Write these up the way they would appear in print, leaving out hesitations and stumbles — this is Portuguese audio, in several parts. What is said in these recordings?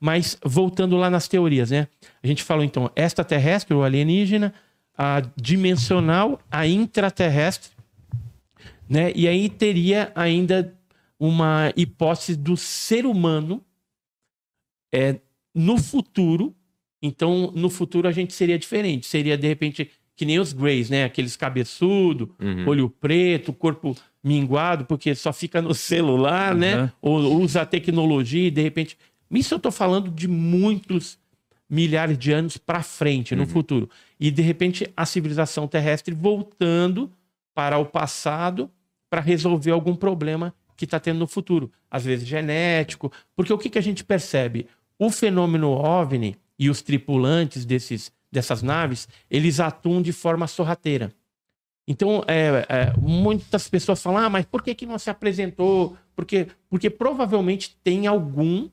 Mas voltando lá nas teorias, né? A gente falou então extraterrestre ou alienígena, a dimensional, a intraterrestre, né? E aí teria ainda uma hipótese do ser humano no futuro. Então, no futuro a gente seria diferente. Seria, de repente, que nem os Grays, né? Aqueles cabeçudo, olho preto, corpo minguado, porque só fica no celular, né? Ou usa a tecnologia e, de repente... Isso eu tô falando de muitos milhares de anos para frente, no futuro. E, de repente, a civilização terrestre voltando para o passado para resolver algum problema que está tendo no futuro. Às vezes genético. Porque o que, que a gente percebe? O fenômeno OVNI e os tripulantes dessas naves, eles atuam de forma sorrateira. Então, muitas pessoas falam, ah, mas por que, que não se apresentou? Porque provavelmente tem algum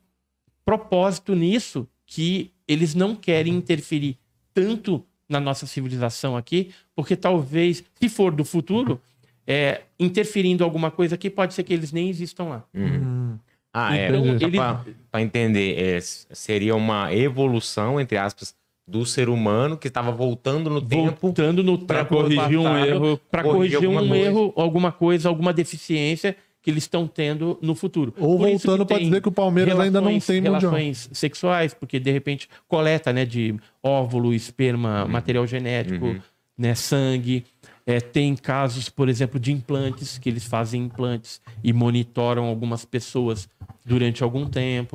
propósito nisso que eles não querem interferir tanto na nossa civilização aqui, porque talvez, se for do futuro, interferindo alguma coisa aqui, pode ser que eles nem existam lá. Ah, então, pra entender, seria uma evolução, entre aspas, do ser humano que estava voltando no tempo para corrigir um erro, alguma coisa, alguma deficiência que eles estão tendo no futuro. Ou por voltando para dizer que o Palmeiras ainda não tem mundial. Relações sexuais, porque de repente coleta, né, de óvulo, esperma, material genético, né, sangue. Tem casos, por exemplo, de implantes, que eles fazem implantes e monitoram algumas pessoas durante algum tempo.